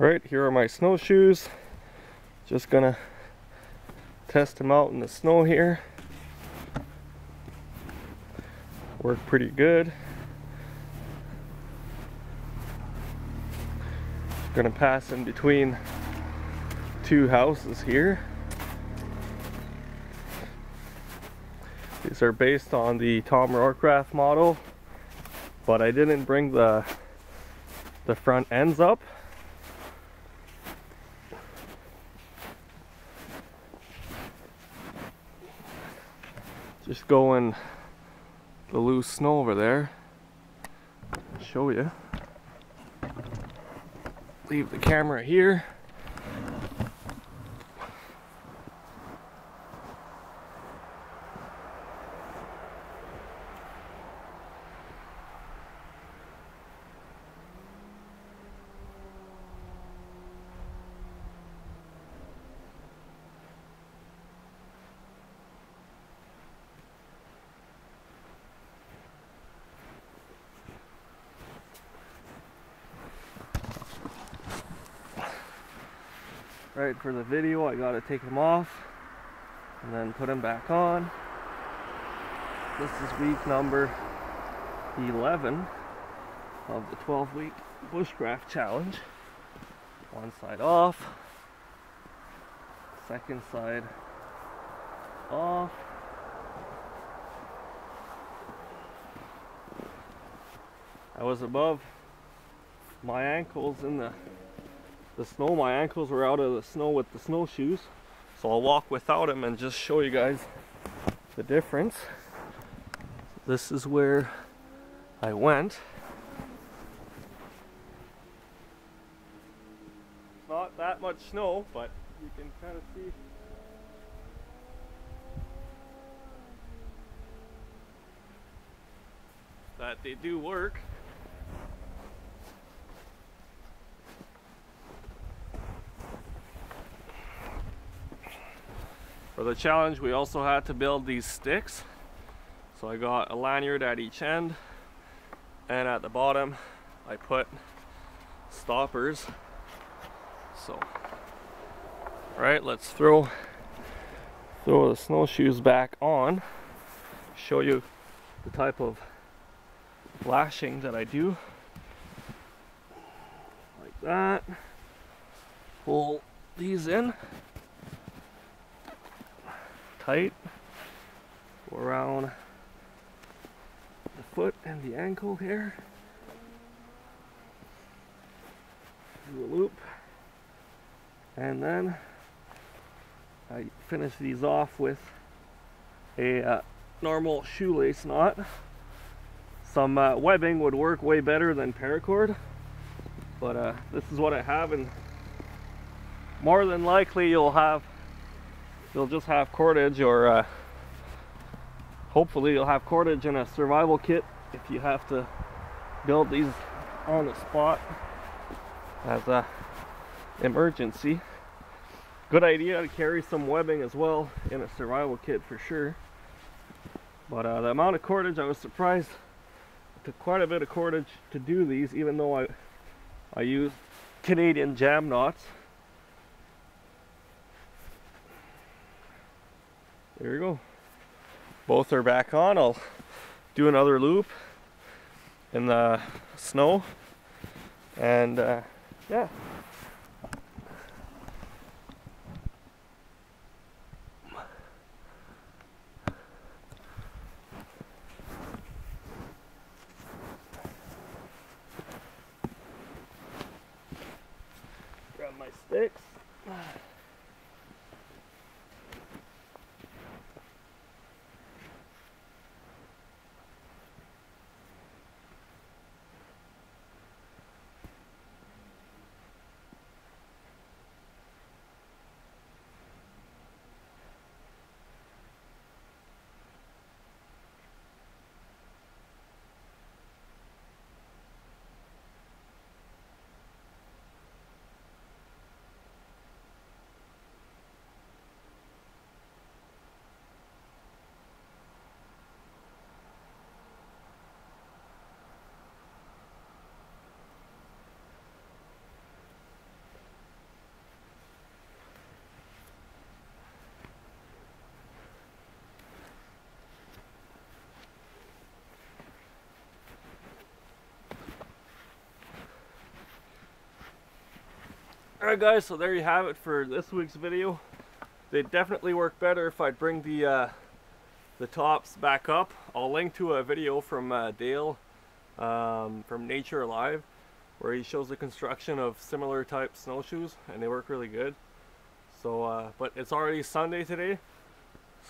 Alright, here are my snowshoes. Just gonna test them out in the snow here. Worked pretty good. Gonna pass in between two houses here. These are based on the Tom Roycraft model, but I didn't bring the front ends up. Just go in the loose snow over there. I'll show you. Leave the camera here. Right, for the video, I gotta take them off and then put them back on. This is week number 11 of the 12-week bushcraft challenge. One side off, second side off. I was above my ankles in the snow. My ankles were out of the snow with the snowshoes, so I'll walk without them and just show you guys the difference. This is where I went. It's not that much snow, but you can kind of see. That they do work. For the challenge, we also had to build these sticks, so I got a lanyard at each end, and at the bottom I put stoppers. So right, let's throw the snowshoes back on, show you the type of lashing that I do, like that. Pull these in tight, go around the foot and the ankle here, do a loop, and then I finish these off with a normal shoelace knot. Some webbing would work way better than paracord, but this is what I have, and more than likely you'll just have cordage, or hopefully you'll have cordage in a survival kit if you have to build these on the spot as a emergency. Good idea to carry some webbing as well in a survival kit for sure. But the amount of cordage, I was surprised. It took quite a bit of cordage to do these, even though I used Canadian jam knots. There we go. Both are back on. I'll do another loop in the snow, and yeah. Grab my sticks. Alright guys, so there you have it for this week's video. They definitely work better if I bring the tops back up. I'll link to a video from Dale from Nature Alive where he shows the construction of similar type snowshoes, and they work really good. So but it's already Sunday today,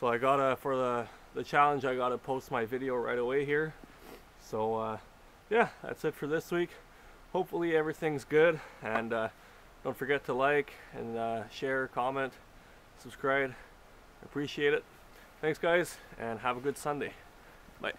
so I gotta, for the challenge, I gotta post my video right away here. So yeah, that's it for this week. Hopefully everything's good, and don't forget to like and share, comment, subscribe. I appreciate it. Thanks guys, and have a good Sunday. Bye.